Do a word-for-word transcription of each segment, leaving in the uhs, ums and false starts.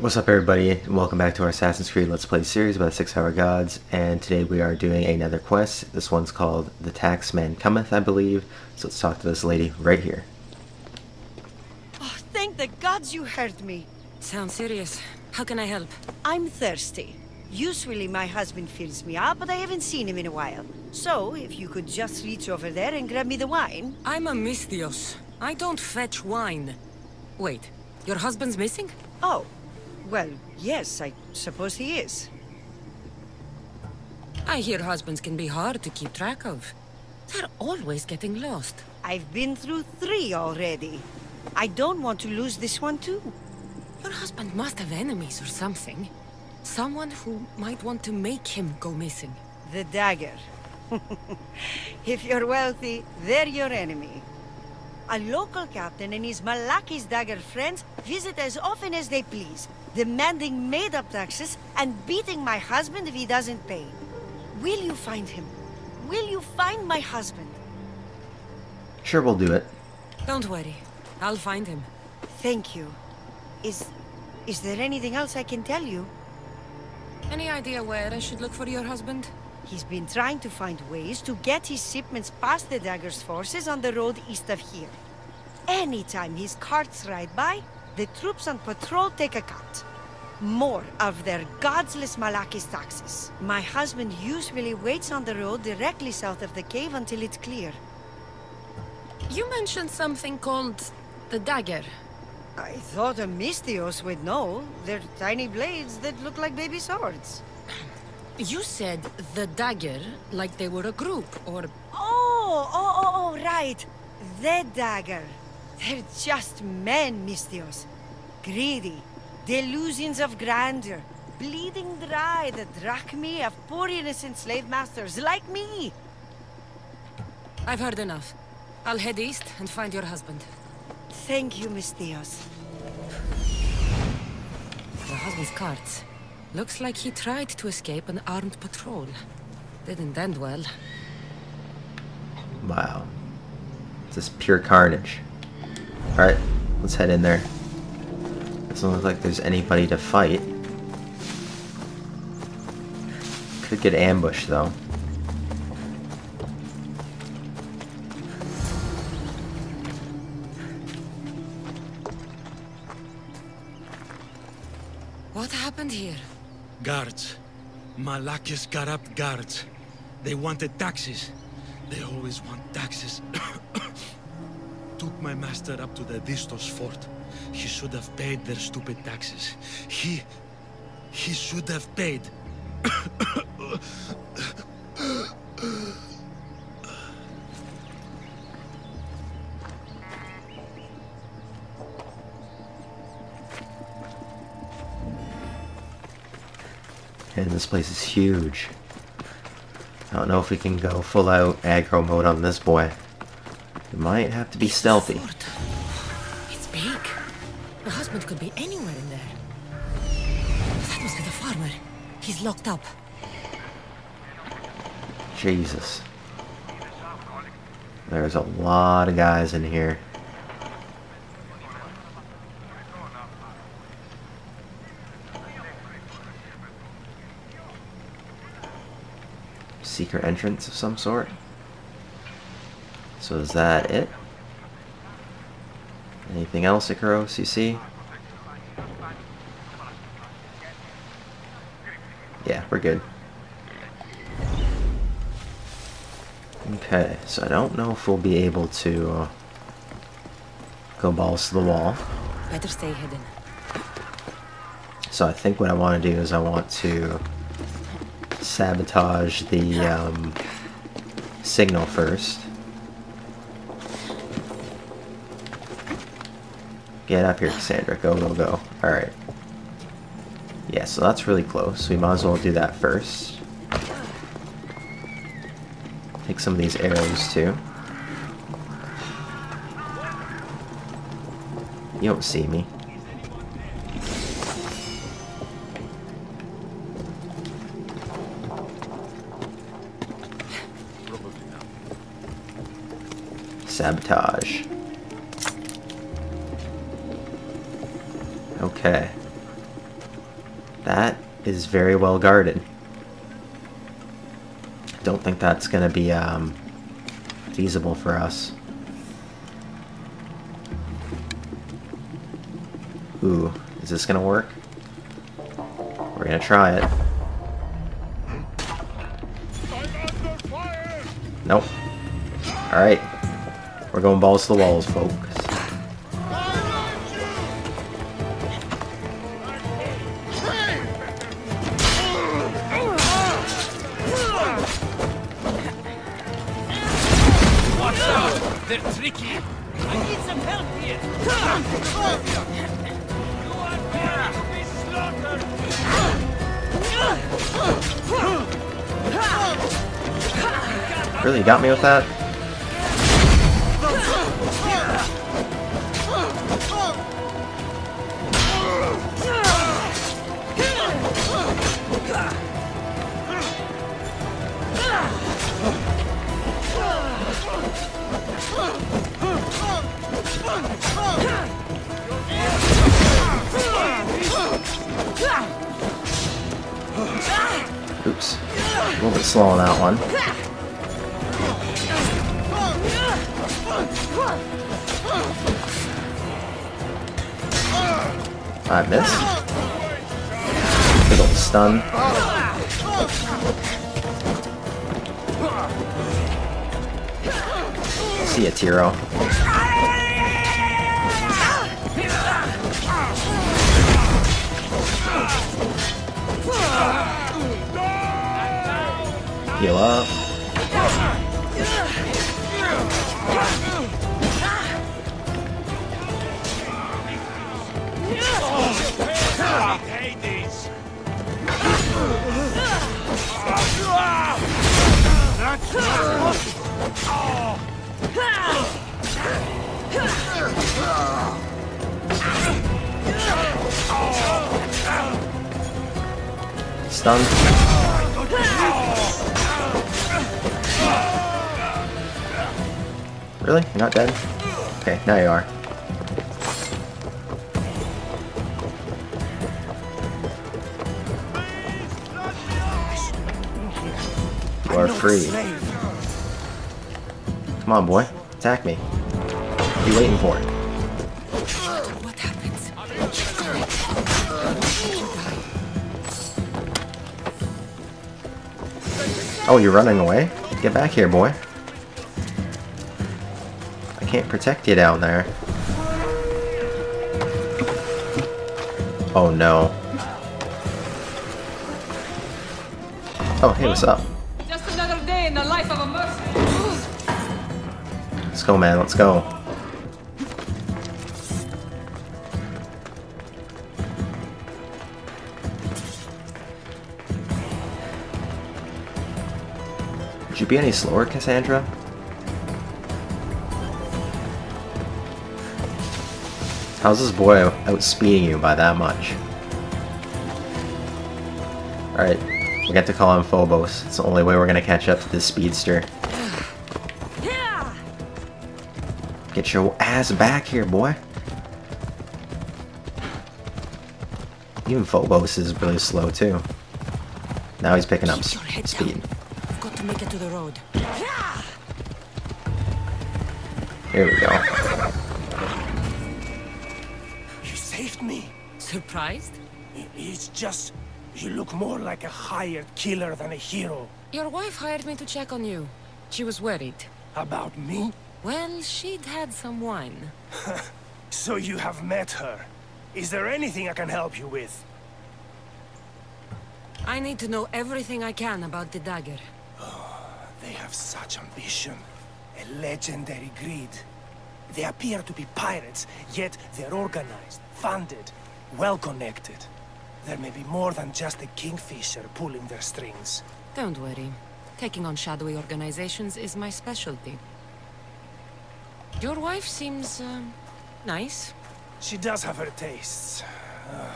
What's up everybody, welcome back to our Assassin's Creed Let's Play series by the Six Hour Gods, and today we are doing another quest. This one's called The Taxman Cometh, I believe, so let's talk to this lady right here. Oh, thank the gods you heard me. Sounds serious. How can I help? I'm thirsty. Usually my husband fills me up, but I haven't seen him in a while. So, if you could just reach over there and grab me the wine. I'm a misthios. I don't fetch wine. Wait, your husband's missing? Oh. Well, yes, I suppose he is. I hear husbands can be hard to keep track of. They're always getting lost. I've been through three already. I don't want to lose this one too. Your husband must have enemies or something. Someone who might want to make him go missing. The dagger. If you're wealthy, they're your enemy. A local captain and his Malachi's dagger friends visit as often as they please, demanding made-up taxes and beating my husband if he doesn't pay. Will you find him? Will you find my husband? Sure, we'll do it. Don't worry. I'll find him. Thank you. Is... is there anything else I can tell you? Any idea where I should look for your husband? He's been trying to find ways to get his shipments past the Dagger's forces on the road east of here. Anytime his carts ride by, the troops on patrol take a cut. More of their godless malakis taxes. My husband usually waits on the road directly south of the cave until it's clear. You mentioned something called the dagger. I thought a misthios would know. They're tiny blades that look like baby swords. You said the dagger like they were a group or... Oh, oh, oh, oh, right. The dagger. They're just men, misthios. Greedy, delusions of grandeur, bleeding dry the drachma of poor innocent slave masters like me. I've heard enough. I'll head east and find your husband. Thank you, misthios. Your husband's carts. Looks like he tried to escape an armed patrol. Didn't end well. Wow. This is pure carnage. Alright, let's head in there. Doesn't look like there's anybody to fight. Could get ambushed though. What happened here? Guards. Malakis got up guards. They wanted taxes. They always want taxes. Took my master up to the Distos fort. He should have paid their stupid taxes. He... he should have paid. And this place is huge. I don't know if we can go full out aggro mode on this boy. It might have to be it's stealthy. It's big. Your husband could be anywhere in there. That must be the farmer. He's locked up. Jesus. There's a lot of guys in here. Secret entrance of some sort. So is that it? Anything else, Icaros, you see? Yeah, we're good. Okay, so I don't know if we'll be able to uh, go balls to the wall. Better stay hidden. So I think what I want to do is I want to sabotage the um, signal first. Get up here, Kassandra. Go, go, go. Alright. Yeah, so that's really close. We might as well do that first. Take some of these arrows, too. You don't see me. Sabotage. Okay. That is very well guarded. I don't think that's going to be um, feasible for us. Ooh, is this going to work? We're going to try it. Nope. Alright. We're going balls to the walls, folks. Really, you got me with that? Oops. A little bit slow on that one. I missed. Good old stun. See ya, Tiro. Heal up. Stun. Really? You're not dead? Okay, now you are. You are free. Come on, boy. Attack me. What are you waiting for? What happens? Oh, you're running away? Get back here, boy. I can't protect you down there. Oh, no. Oh, hey, what's up? Let's go, man, let's go. Would you be any slower, Kassandra? How's this boy outspeeding you by that much? Alright, we got to call him Phobos. It's the only way we're gonna catch up to this speedster. Get your ass back here, boy. Even Phobos is really slow too. Now he's picking up speed. I've got to make it to the road. Here we go. You saved me. Surprised? It's just you look more like a hired killer than a hero. Your wife hired me to check on you. She was worried. About me? Well, she'd had some wine. So you have met her. Is there anything I can help you with? I need to know everything I can about the Dagger. Oh, they have such ambition. A legendary greed. They appear to be pirates, yet they're organized, funded, well-connected. There may be more than just a kingfisher pulling their strings. Don't worry. Taking on shadowy organizations is my specialty. Your wife seems, um, nice. She does have her tastes. Uh,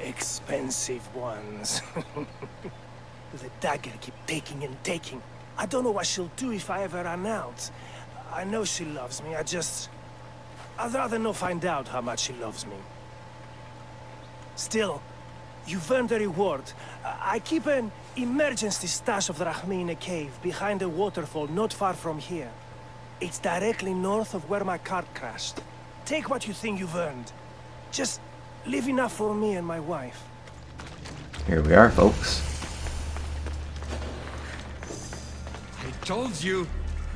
expensive ones. The Dagger keep taking and taking. I don't know what she'll do if I ever run out. I know she loves me, I just... I'd rather not find out how much she loves me. Still, You've earned a reward. I keep an emergency stash of drachma in a cave behind a waterfall not far from here. It's directly north of where my cart crashed. Take what you think you've earned. Just leave enough for me and my wife. Here we are, folks. I told you,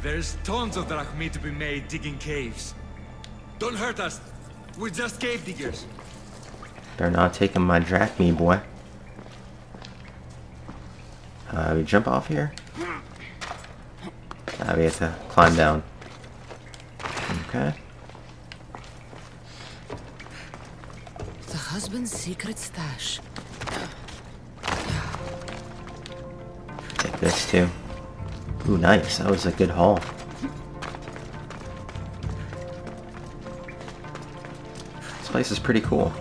there's tons of drachma to be made digging caves. Don't hurt us. We're just cave diggers. They're not taking my drachma, boy. Uh, we jump off here? Uh, we have to climb down. Okay. The husband's secret stash. Take this too. Ooh, nice. That was a good haul. This place is pretty cool.